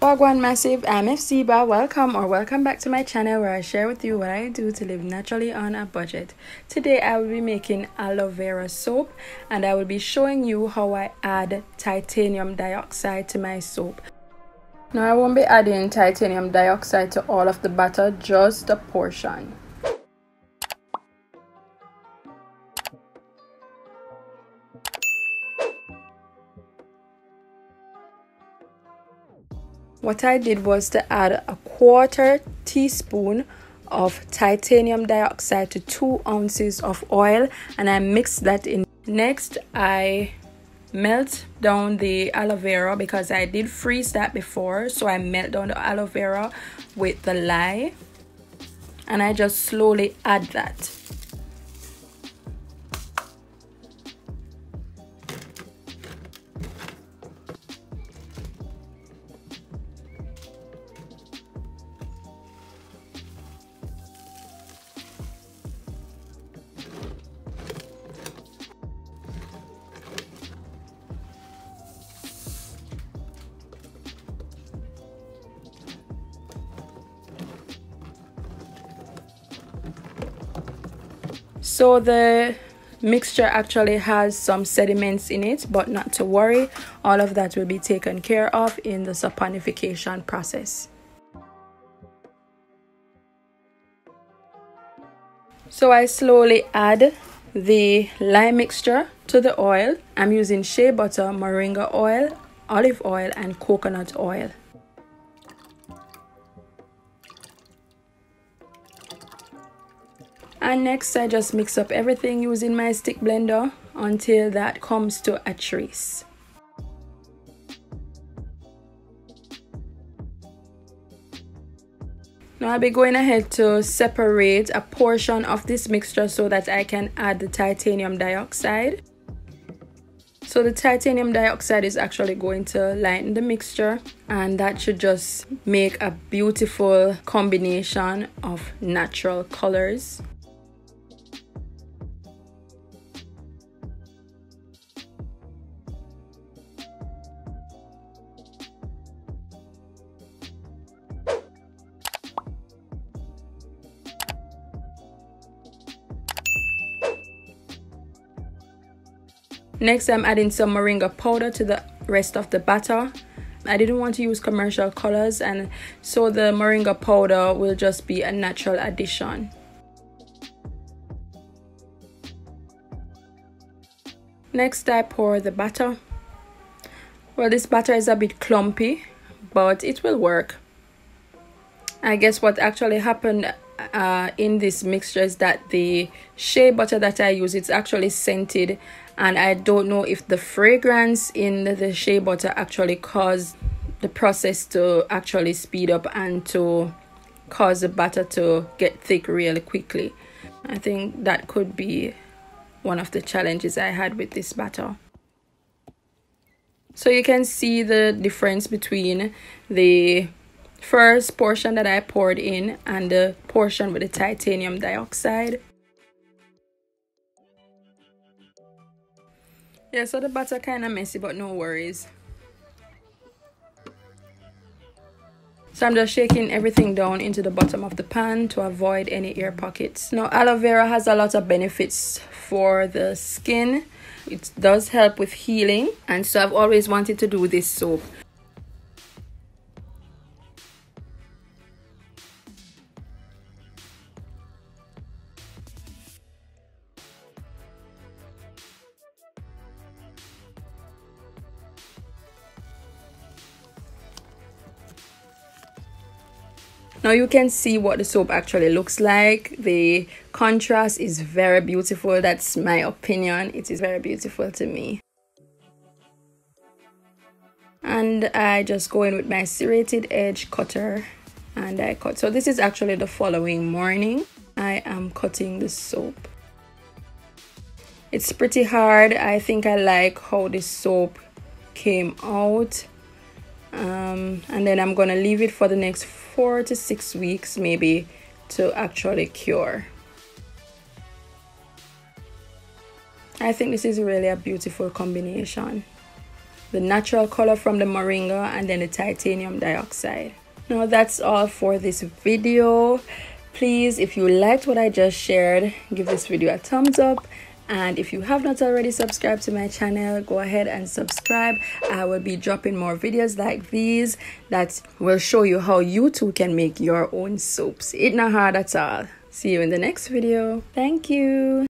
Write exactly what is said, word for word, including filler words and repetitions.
Wagwan Massive, I'm Hephzibah. Welcome or welcome back to my channel where I share with you what I do to live naturally on a budget. Today I will be making aloe vera soap and I will be showing you how I add titanium dioxide to my soap. Now I won't be adding titanium dioxide to all of the batter, just a portion. What I did was to add a quarter teaspoon of titanium dioxide to two ounces of oil and I mixed that in. Next, I melt down the aloe vera because I did freeze that before. So I melt down the aloe vera with the lye and I just slowly add that. So the mixture actually has some sediments in it, but not to worry, all of that will be taken care of in the saponification process. So I slowly add the lye mixture to the oil. I'm using shea butter, moringa oil, olive oil and coconut oil. And next I just mix up everything using my stick blender until that comes to a trace. Now I'll be going ahead to separate a portion of this mixture so that I can add the titanium dioxide. So the titanium dioxide is actually going to lighten the mixture and that should just make a beautiful combination of natural colors. Next, I'm adding some moringa powder to the rest of the batter. I didn't want to use commercial colors, and so the moringa powder will just be a natural addition. Next, I pour the batter. Well, this batter is a bit clumpy, but it will work. I guess what actually happened Uh, in this mixture is that the shea butter that I use, it's actually scented, and I don't know if the fragrance in the shea butter actually caused the process to actually speed up and to cause the batter to get thick really quickly. I think that could be one of the challenges I had with this batter. So you can see the difference between the first portion that I poured in and the portion with the titanium dioxide. Yeah, so the batter kind of messy, but no worries. So I'm just shaking everything down into the bottom of the pan to avoid any air pockets. Now, aloe vera has a lot of benefits for the skin. It does help with healing, and so I've always wanted to do this soap. Now you can see what the soap actually looks like. The contrast is very beautiful. That's my opinion. It is very beautiful to me. And I just go in with my serrated edge cutter and I cut. So this is actually the following morning. I am cutting the soap. It's pretty hard. I think I like how this soap came out. Um, and then I'm gonna leave it for the next four to six weeks maybe to actually cure. I think this is really a beautiful combination. the natural color from the moringa, and then the titanium dioxide. Now that's all for this video. Please, if you liked what I just shared, give this video a thumbs up, and if you have not already subscribed to my channel, go ahead and subscribe. I will be dropping more videos like these that will show you how you too can make your own soaps. It's not hard at all. See you in the next video. Thank you.